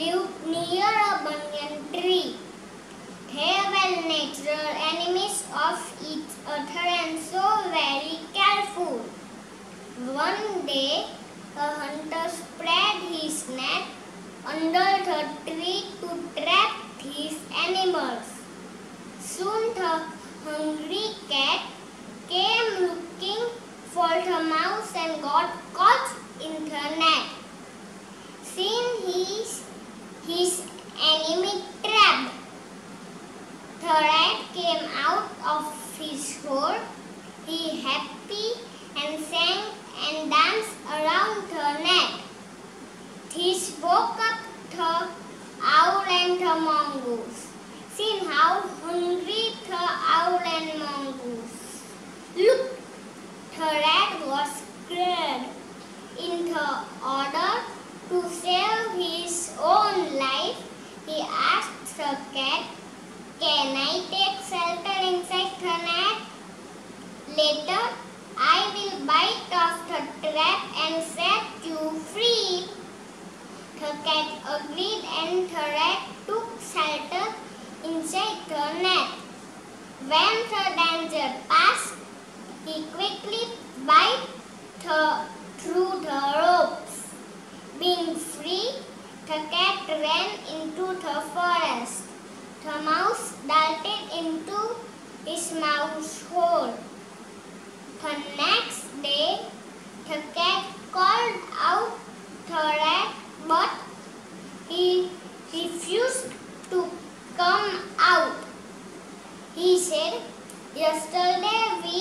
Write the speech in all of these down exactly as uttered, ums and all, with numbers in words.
lived near a banyan tree. They were natural enemies of each other and so very careful. One day, a hunter spread his net under the tree to trap his animals. Soon the hungry cat came looking for the mouse and got caught in the net. Seeing his, his enemy trapped, the rat came out of his hole. He happy and sang and danced around the net. He woke up the owl and the mongoose. Seeing how hungry the owl and mongoose looked, the rat was scared. In the order to save his own life, he asked the cat, "Can I take shelter inside the net? Later, I will bite off the trap and set you free." The cat agreed and the rat took shelter inside the net. When the danger passed, he quickly bit through the ropes. Being free, the cat ran into the forest. The mouse darted into his mouse hole. The next day, the cat called out the rat, but he refused to come out. He said, "Yesterday we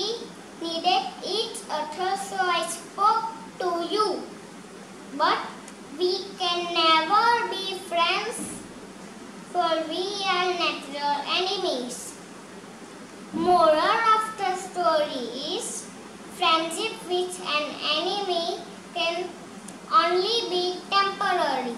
needed each other, so I spoke to you. But we can never be friends, for we are natural enemies." Moral of the story is, friendship with an enemy can only be temporary.